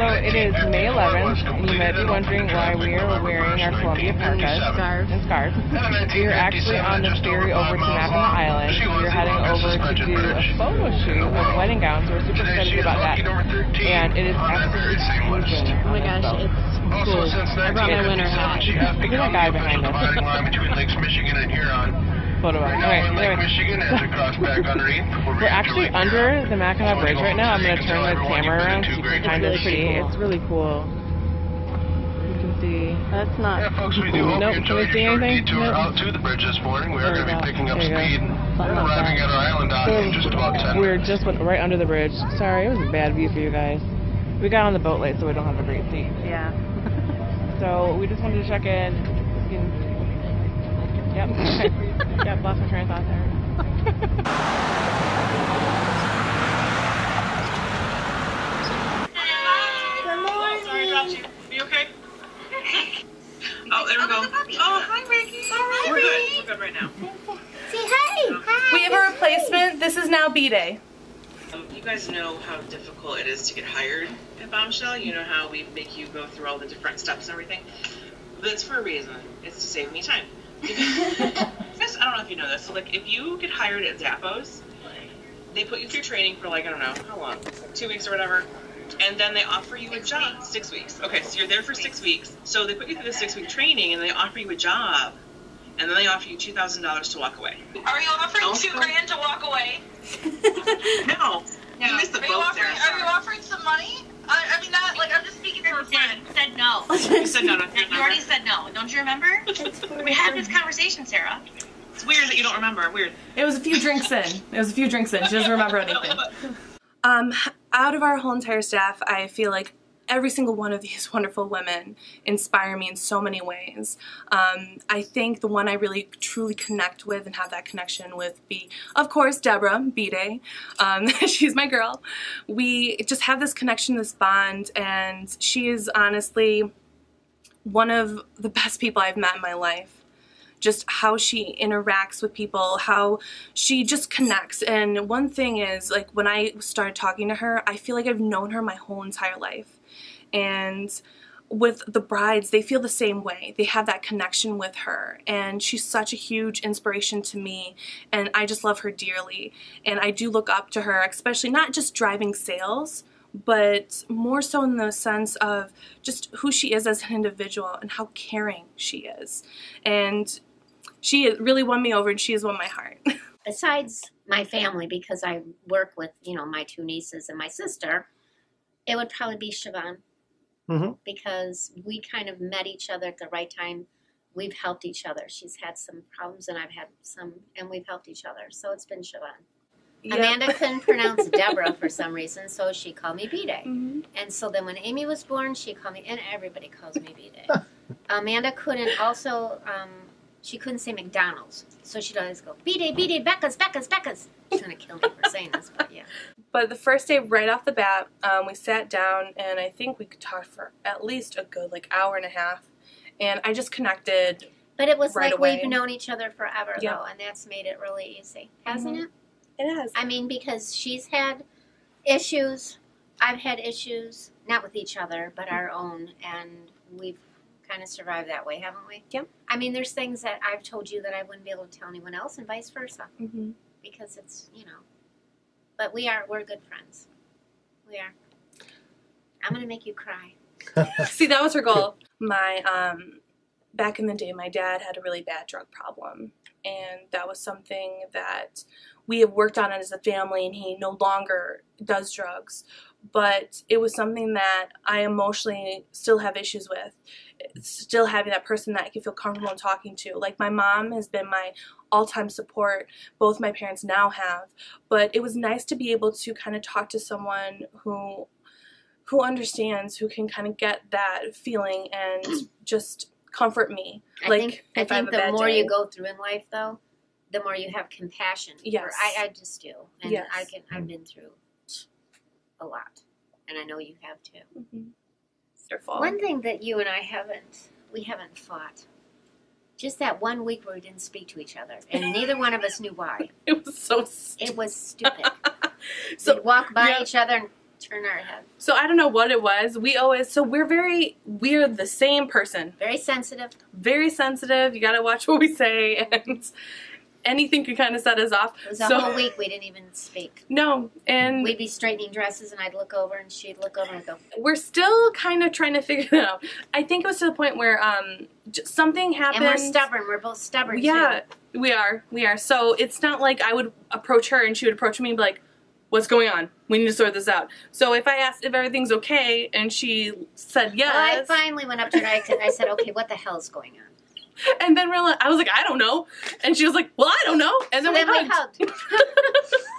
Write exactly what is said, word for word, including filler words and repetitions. So it is May eleventh, and you might be wondering why we are wearing our Columbia parkas and scarves. We are actually on the ferry over to Mackinac Island. We are heading over to do a photo shoot with wedding gowns. We're super excited about that, and it is absolutely amazing. Oh my gosh, it's cool. I brought my winter hat. Look at that guy behind us. Photo of okay, anyway. We're actually under the Mackinac Bridge right now. I'm going to turn the camera around so you can kind of see. It's really cool. You can see. That's not. Yeah, folks, we do hope nope. you enjoyed your short anything? detour nope. out to the bridge this morning. We are going to be picking up speed. We're arriving at our island dock in just about ten minutes. We just went right under the bridge. Sorry, it was a bad view for you guys. We got on the boat late, so we don't have a great seat. Yeah. So we just wanted to check in. Yep. Yep, lost my train of thought there. Good morning. Sorry, I dropped you. Are you okay? Oh, there we go. Oh, hi, Ricky. Hi, We're good. We're good right now. Say hi. Hi. We have a replacement. This is now B-Day. Um, you guys know how difficult it is to get hired at Bombshell. You know how we make you go through all the different steps and everything. But it's for a reason. It's to save me time. Because, I don't know if you know this, so like if you get hired at Zappos, they put you through training for like, I don't know, how long? Like two weeks or whatever, and then they offer you a job. Six weeks. Okay, so you're there for six weeks. So they put you through the six-week training, and they offer you a job, and then they offer you two thousand dollars to walk away. Are you offering no. two grand to walk away? No. No. You missed the are, boat you offering, there, are you offering some money? I, I mean, not, like, I'm just speaking for a friend. You said no. You said no. You already said no. Don't you remember? We had this conversation, Sarah. It's weird that you don't remember. Weird. It was a few drinks in. It was a few drinks in. She doesn't remember anything. Um, out of our whole entire staff, I feel like every single one of these wonderful women inspire me in so many ways. Um, I think the one I really truly connect with and have that connection with be, of course, Deborah, B-Day. Um, she's my girl. We just have this connection, this bond, and she is honestly one of the best people I've met in my life. Just how she interacts with people, how she just connects. And one thing is, like, when I started talking to her, I feel like I've known her my whole entire life. And with the brides, they feel the same way. They have that connection with her, and she's such a huge inspiration to me, and I just love her dearly. And I do look up to her, especially not just driving sales, but more so in the sense of just who she is as an individual and how caring she is. And she really won me over, and she has won my heart. Besides my family, because I work with, you know, my two nieces and my sister, it would probably be Siobhan, mm-hmm. because we kind of met each other at the right time. We've helped each other. She's had some problems, and I've had some, and we've helped each other. So it's been Siobhan. Yep. Amanda couldn't pronounce Deborah for some reason, so she called me B-Day. Mm-hmm. And so then when Amy was born, she called me, and everybody calls me B-Day. Amanda couldn't also, um, she couldn't say McDonald's, so she'd always go, B-Day, B-Day, Becca's, Becca's, Becca's. She's going to kill me for saying this, but yeah. But the first day, right off the bat, um, we sat down, and I think we could talk for at least a good, like, hour and a half, and I just connected But it was right like away. We've known each other forever, yeah. though, and that's made it really easy, hasn't mm-hmm. it? It has. I mean, because she's had issues, I've had issues, not with each other, but our own, and we've kind of survived that way, haven't we? Yeah. I mean, there's things that I've told you that I wouldn't be able to tell anyone else, and vice versa, mm-hmm. because it's, you know, but we are, we're good friends. We are. I'm going to make you cry. See, that was her goal. My, um, back in the day, my dad had a really bad drug problem, and that was something that we have worked on it as a family, and he no longer does drugs. But it was something that I emotionally still have issues with, still having that person that I can feel comfortable in talking to. Like, my mom has been my all-time support. Both my parents now have. But it was nice to be able to kind of talk to someone who who understands, who can kind of get that feeling and just comfort me. I like think, if I think I have a bad the more day. You go through in life, though, the more you have compassion. Yes. For, I, I just do. And yes. I can, I've been through a lot. And I know you have too. Mm-hmm. One thing that you and I haven't, we haven't fought. just that one week where we didn't speak to each other, and neither one of us knew why. It was so stupid. It was stupid. So we'd walk by yeah. each other and turn our head. So I don't know what it was. We always, so we're very, we're the same person. Very sensitive. Very sensitive. You got to watch what we say, and anything could kind of set us off. It was a so, whole week we didn't even speak. No. And we'd be straightening dresses, and I'd look over, and she'd look over, and I'd go. We're still kind of trying to figure that out. I think it was to the point where um, something happened. And we're stubborn. We're both stubborn, yeah, too. we are. We are. So it's not like I would approach her, and she would approach me and be like, what's going on? We need to sort this out. So if I asked if everything's okay, and she said yes. Well, I finally went up to her, and I said, okay, what the hell's going on? And then we're like, I was like, I don't know. And she was like, well, I don't know. And so then, then we hugged. We hugged.